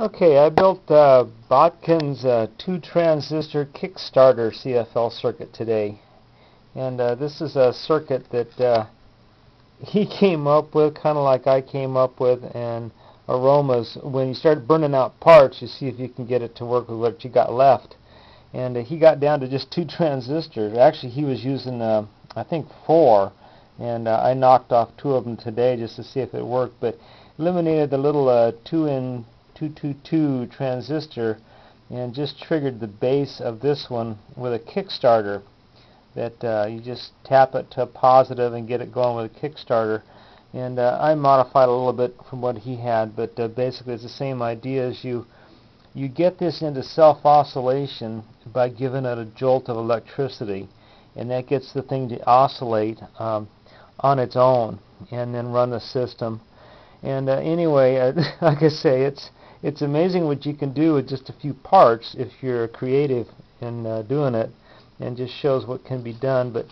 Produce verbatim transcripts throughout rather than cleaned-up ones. Okay, I built uh, Bodkins uh, two transistor Kickstarter C F L circuit today, and uh, this is a circuit that uh, he came up with, kind of like I came up with, and Aromaz. When you start burning out parts, you see if you can get it to work with what you got left, and uh, he got down to just two transistors. Actually, he was using, uh, I think, four, and uh, I knocked off two of them today just to see if it worked, but eliminated the little uh, two N two two two transistor and just triggered the base of this one with a Kickstarter that uh, you just tap it to positive and get it going with a Kickstarter, and uh, I modified a little bit from what he had, but uh, basically it's the same idea. As you you get this into self-oscillation by giving it a jolt of electricity, and that gets the thing to oscillate um, on its own and then run the system. And uh, anyway, uh, like I say, it's It's amazing what you can do with just a few parts if you're creative in uh, doing it, and just shows what can be done. But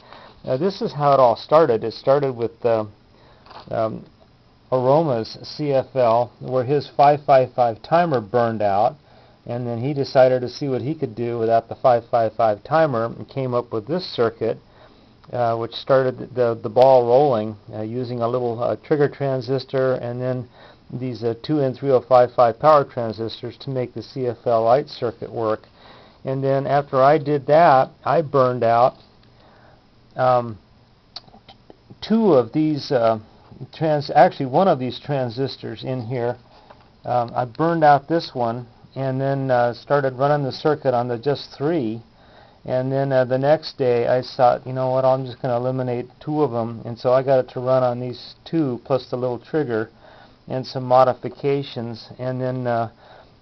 uh, this is how it all started. It started with uh, um, Aromaz C F L, where his five five five timer burned out, and then he decided to see what he could do without the five five five timer, and came up with this circuit, uh, which started the, the ball rolling uh, using a little uh, trigger transistor, and then these uh, two N three oh five five power transistors to make the C F L light circuit work. And then after I did that, I burned out um, two of these uh, trans actually one of these transistors in here. um, I burned out this one, and then uh, started running the circuit on the just three, and then uh, the next day I thought, you know what, I'm just going to eliminate two of them, and so I got it to run on these two plus the little trigger and some modifications. And then uh,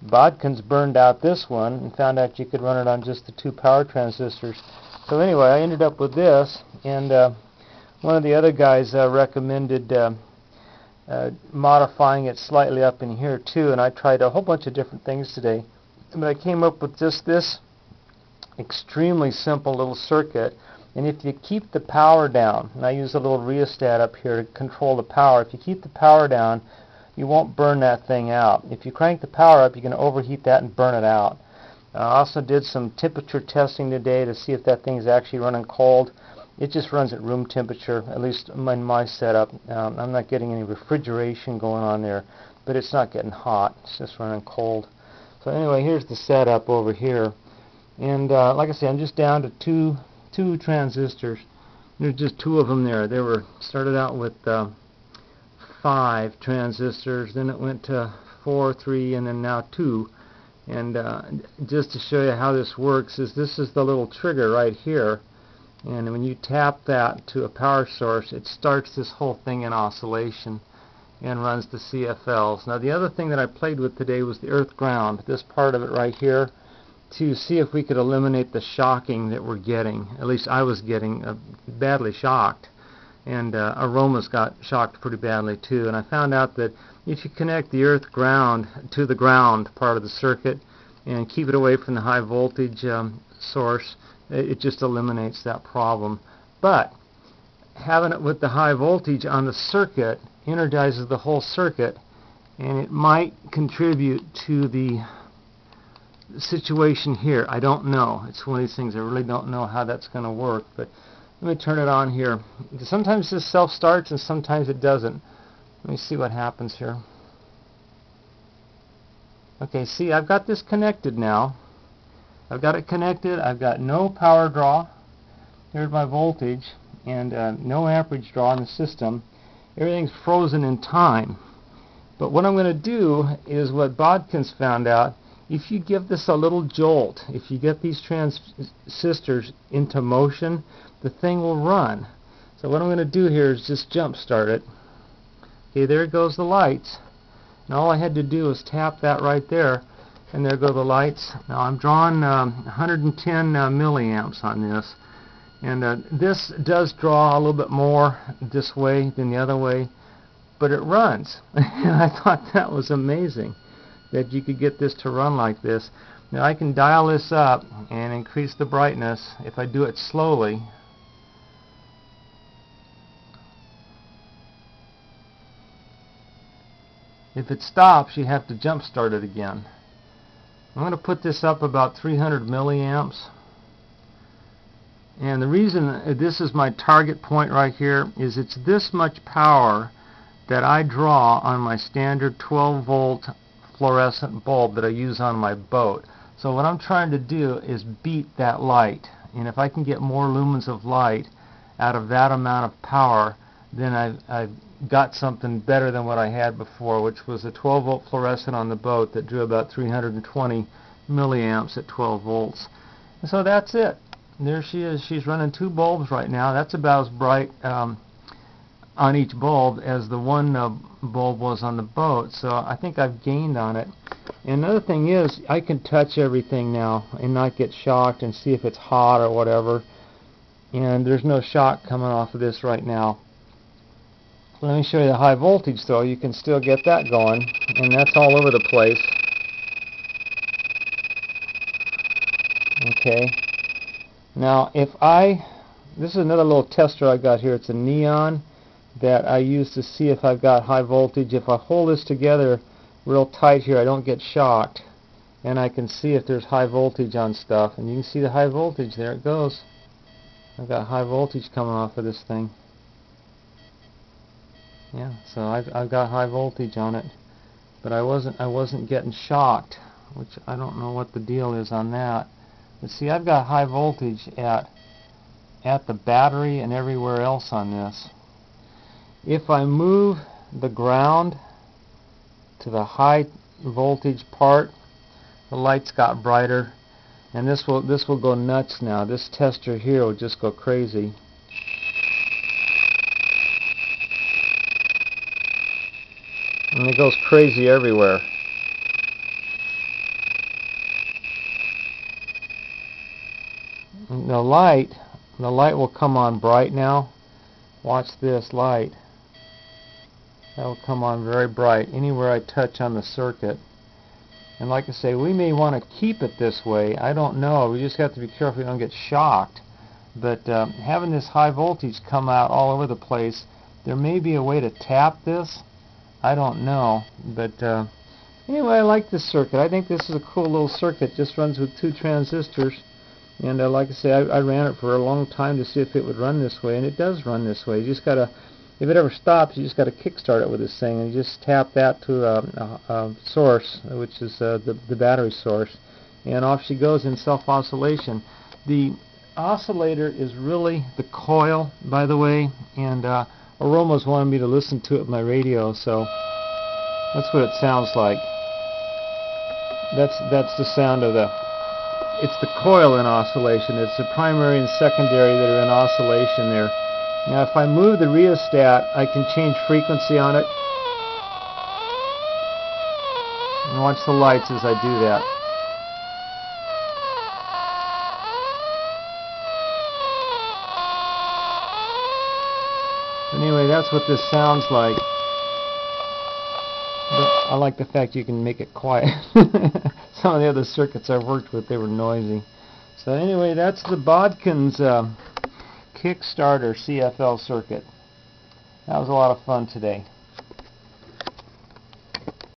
Bodkins burned out this one and found out you could run it on just the two power transistors. So anyway, I ended up with this, and uh, one of the other guys uh, recommended uh, uh, modifying it slightly up in here too, and I tried a whole bunch of different things today, but I came up with just this extremely simple little circuit. And if you keep the power down, and I use a little rheostat up here to control the power, if you keep the power down, you won't burn that thing out. If you crank the power up, you can overheat that and burn it out. I uh, also did some temperature testing today to see if that thing is actually running cold. It just runs at room temperature, at least in my setup. Um, I'm not getting any refrigeration going on there, but it's not getting hot. It's just running cold. So anyway, here's the setup over here. And uh, like I said, I'm just down to two, two transistors. There's just two of them there. They were started out with Uh, five transistors, then it went to four, three, and then now two. And uh, just to show you how this works, is this is the little trigger right here, and when you tap that to a power source, it starts this whole thing in oscillation and runs the C F Ls. Now the other thing that I played with today was the earth ground, this part of it right here, to see if we could eliminate the shocking that we're getting. At least I was getting uh, badly shocked. And uh, Aromaz got shocked pretty badly too. And I found out that if you connect the earth ground to the ground part of the circuit and keep it away from the high voltage um, source, it, it just eliminates that problem. But having it with the high voltage on the circuit energizes the whole circuit, and it might contribute to the situation here. I don't know. It's one of these things. I really don't know how that's going to work, but let me turn it on here. Sometimes this self-starts and sometimes it doesn't. Let me see what happens here. Okay, see, I've got this connected now. I've got it connected. I've got no power draw. Here's my voltage, and uh, no amperage draw in the system. Everything's frozen in time. But what I'm going to do is what Bodkins found out. If you give this a little jolt, if you get these transistors into motion, the thing will run. So what I'm going to do here is just jump start it. Okay, there goes the lights. Now all I had to do was tap that right there, and there go the lights. Now I'm drawing um, one hundred ten uh, milliamps on this, and uh, this does draw a little bit more this way than the other way, but it runs. And I thought that was amazing, that you could get this to run like this. Now I can dial this up and increase the brightness if I do it slowly. If it stops, you have to jump start it again. I'm going to put this up about three hundred milliamps. And the reason this is my target point right here is it's this much power that I draw on my standard twelve volt fluorescent bulb that I use on my boat. So what I'm trying to do is beat that light. And if I can get more lumens of light out of that amount of power, then I've, I've got something better than what I had before, which was a twelve volt fluorescent on the boat that drew about three hundred twenty milliamps at twelve volts. And so that's it. There she is. She's running two bulbs right now. That's about as bright um, on each bulb as the one uh, bulb was on the boat. So I think I've gained on it. And another thing is, I can touch everything now and not get shocked and see if it's hot or whatever. And there's no shock coming off of this right now. Let me show you the high voltage though. You can still get that going, and that's all over the place. Okay. Now if I, this is another little tester I got here, it's a neon that I use to see if I've got high voltage. If I hold this together real tight here, I don't get shocked, and I can see if there's high voltage on stuff. And you can see the high voltage, there it goes. I've got high voltage coming off of this thing. Yeah, so I've, I've got high voltage on it, but I wasn't, I wasn't getting shocked, which I don't know what the deal is on that. But see, I've got high voltage at at the battery and everywhere else on this. If I move the ground to the high voltage part, the lights got brighter, and this will this will go nuts now. This tester here will just go crazy. And it goes crazy everywhere. The light, the light will come on bright now. Watch this light. That will come on very bright anywhere I touch on the circuit. And like I say, we may want to keep it this way. I don't know. We just have to be careful we don't get shocked. But um, having this high voltage come out all over the place, there may be a way to tap this. I don't know. But uh, anyway, I like this circuit. I think this is a cool little circuit. Just runs with two transistors. And uh, like I say, I, I ran it for a long time to see if it would run this way, and it does run this way. You just gotta, if it ever stops, you just gotta kickstart it with this thing, and you just tap that to a, a, a source, which is uh, the, the battery source, and off she goes in self-oscillation. The oscillator is really the coil, by the way, and uh, Aromaz wanted me to listen to it with my radio, so that's what it sounds like. That's that's the sound of the. It's the coil in oscillation. It's the primary and secondary that are in oscillation there. Now if I move the rheostat, I can change frequency on it. And watch the lights as I do that. Anyway, that's what this sounds like. But I like the fact you can make it quiet. Some of the other circuits I've worked with, they were noisy. So anyway, that's the Bodkins uh, Kickstarter C F L circuit. That was a lot of fun today.